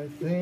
I think.